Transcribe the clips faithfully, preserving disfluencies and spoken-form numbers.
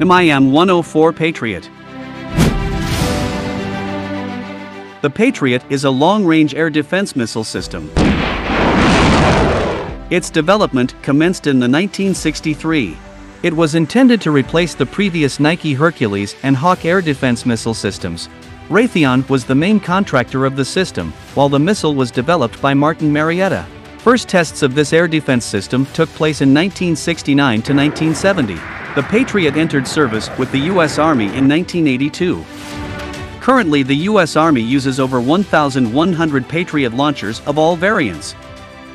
the M I M one oh four Patriot. The Patriot is a long-range air defense missile system. Its development commenced in the nineteen sixty-three. It was intended to replace the previous Nike Hercules and Hawk air defense missile systems. Raytheon was the main contractor of the system, while the missile was developed by Martin Marietta. First tests of this air defense system took place in nineteen sixty-nine to nineteen seventy. The Patriot entered service with the U S Army in nineteen eighty-two. Currently, the U S Army uses over one thousand one hundred Patriot launchers of all variants.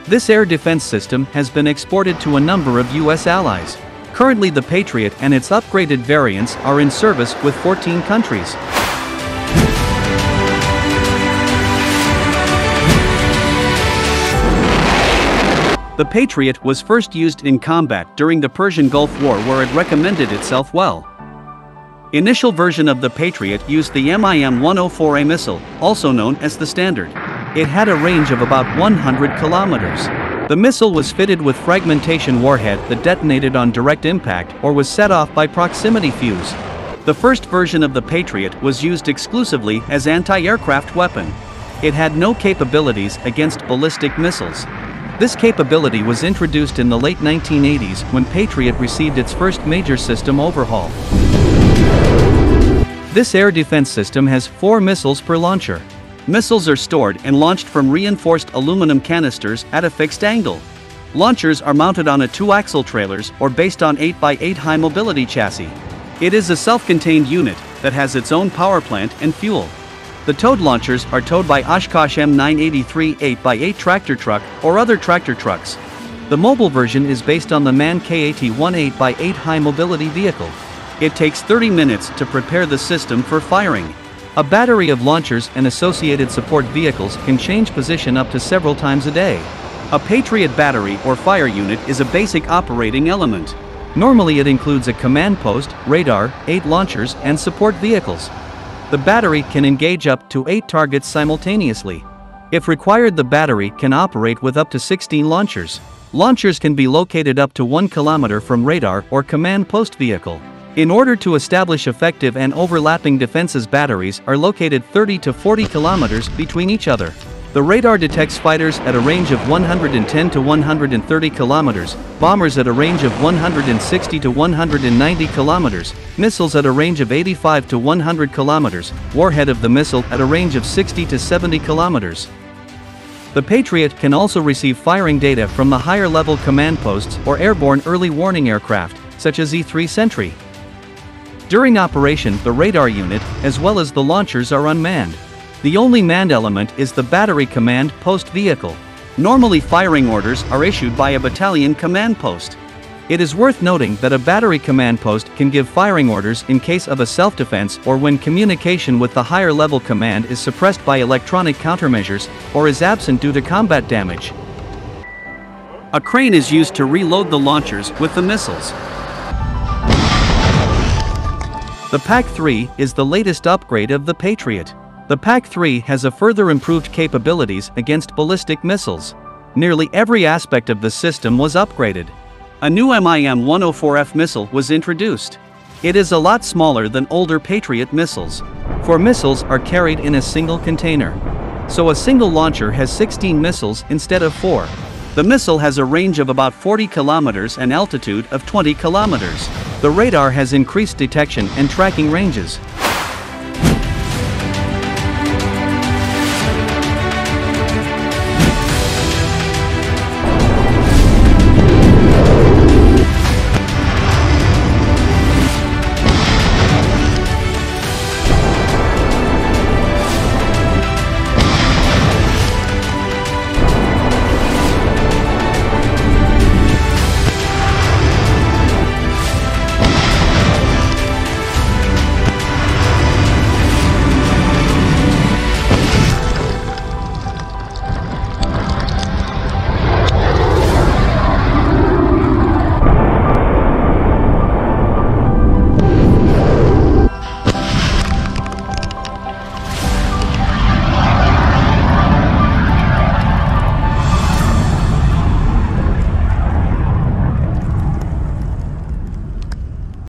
This air defense system has been exported to a number of U S allies. Currently, the Patriot and its upgraded variants are in service with fourteen countries. The Patriot was first used in combat during the Persian Gulf War, where it recommended itself well. Initial version of the Patriot used the M I M one oh four A missile, also known as the Standard. It had a range of about one hundred kilometers. The missile was fitted with fragmentation warhead that detonated on direct impact or was set off by proximity fuse. The first version of the Patriot was used exclusively as anti-aircraft weapon. It had no capabilities against ballistic missiles. This capability was introduced in the late nineteen eighties when Patriot received its first major system overhaul. This air defense system has four missiles per launcher. Missiles are stored and launched from reinforced aluminum canisters at a fixed angle. Launchers are mounted on a two-axle trailers or based on eight by eight high-mobility chassis. It is a self-contained unit that has its own power plant and fuel. The towed launchers are towed by Oshkosh M nine eighty-three eight by eight tractor truck or other tractor trucks. The mobile version is based on the M A N K eight eighteen x eight eight by eight high-mobility vehicle. It takes thirty minutes to prepare the system for firing. A battery of launchers and associated support vehicles can change position up to several times a day. A Patriot battery or fire unit is a basic operating element. Normally it includes a command post, radar, eight launchers and support vehicles. The battery can engage up to eight targets simultaneously. If required, the battery can operate with up to sixteen launchers. Launchers can be located up to one kilometer from radar or command post vehicle. In order to establish effective and overlapping defenses, batteries are located thirty to forty kilometers between each other. The radar detects fighters at a range of one hundred ten to one hundred thirty kilometers, bombers at a range of one hundred sixty to one hundred ninety kilometers, missiles at a range of eighty-five to one hundred kilometers, warhead of the missile at a range of sixty to seventy kilometers. The Patriot can also receive firing data from the higher-level command posts or airborne early warning aircraft, such as E three Sentry. During operation, the radar unit, as well as the launchers, are unmanned. The only manned element is the battery command post vehicle. Normally, firing orders are issued by a battalion command post. It is worth noting that a battery command post can give firing orders in case of a self-defense or when communication with the higher-level command is suppressed by electronic countermeasures or is absent due to combat damage. A crane is used to reload the launchers with the missiles. The P A C three is the latest upgrade of the Patriot. The P A C three has a further improved capabilities against ballistic missiles. Nearly every aspect of the system was upgraded. A new M I M one oh four F missile was introduced. It is a lot smaller than older Patriot missiles. Four missiles are carried in a single container. So a single launcher has sixteen missiles instead of four. The missile has a range of about forty kilometers and altitude of twenty kilometers. The radar has increased detection and tracking ranges.